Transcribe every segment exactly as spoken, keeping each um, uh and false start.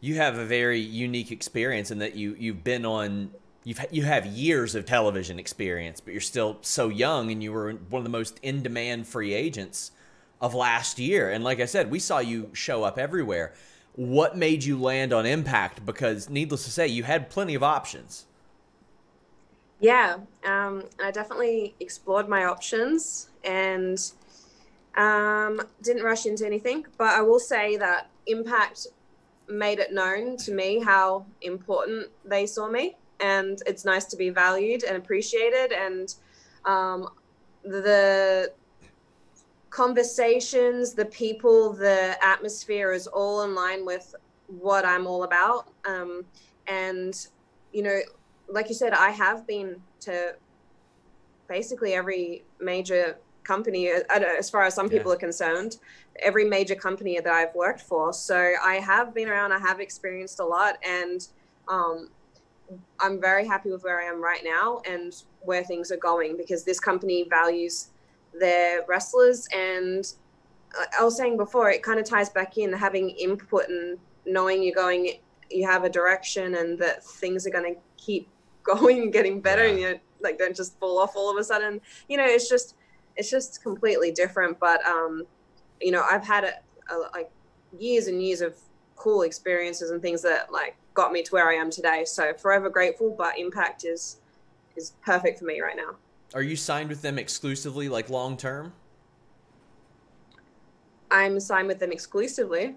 you have a very unique experience in that you you've been on you've you have years of television experience, but you're still so young, and you were one of the most in-demand free agents of last year. And like I said, we saw you show up everywhere. What made you land on Impact? Because needless to say, you had plenty of options. Yeah, um, I definitely explored my options and um, didn't rush into anything. But I will say that Impact made it known to me how important they saw me. And it's nice to be valued and appreciated. And um, the conversations, the people, the atmosphere is all in line with what I'm all about. Um, and, you know, like you said, I have been to basically every major company, as far as some people yeah. are concerned, every major company that I've worked for. So I have been around, I have experienced a lot. And um, I'm very happy with where I am right now and where things are going, because this company values their wrestlers. And I was saying before, it kind of ties back in having input and knowing you're going, you have a direction and that things are going to keep going and getting better. Yeah. And you like, don't just fall off all of a sudden, you know, it's just, it's just completely different. But, um, you know, I've had a, a, like years and years of cool experiences and things that like got me to where I am today. So forever grateful, but Impact is, is perfect for me right now. Are you signed with them exclusively, like long-term? I'm signed with them exclusively.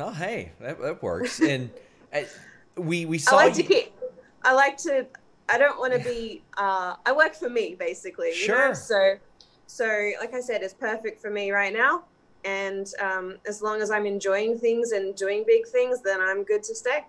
Oh, hey, that, that works. And I, we, we saw I like you... to keep, I like to, I don't want to be, uh, I work for me basically. Sure. You know? So, so like I said, it's perfect for me right now. And um, as long as I'm enjoying things and doing big things, then I'm good to stay.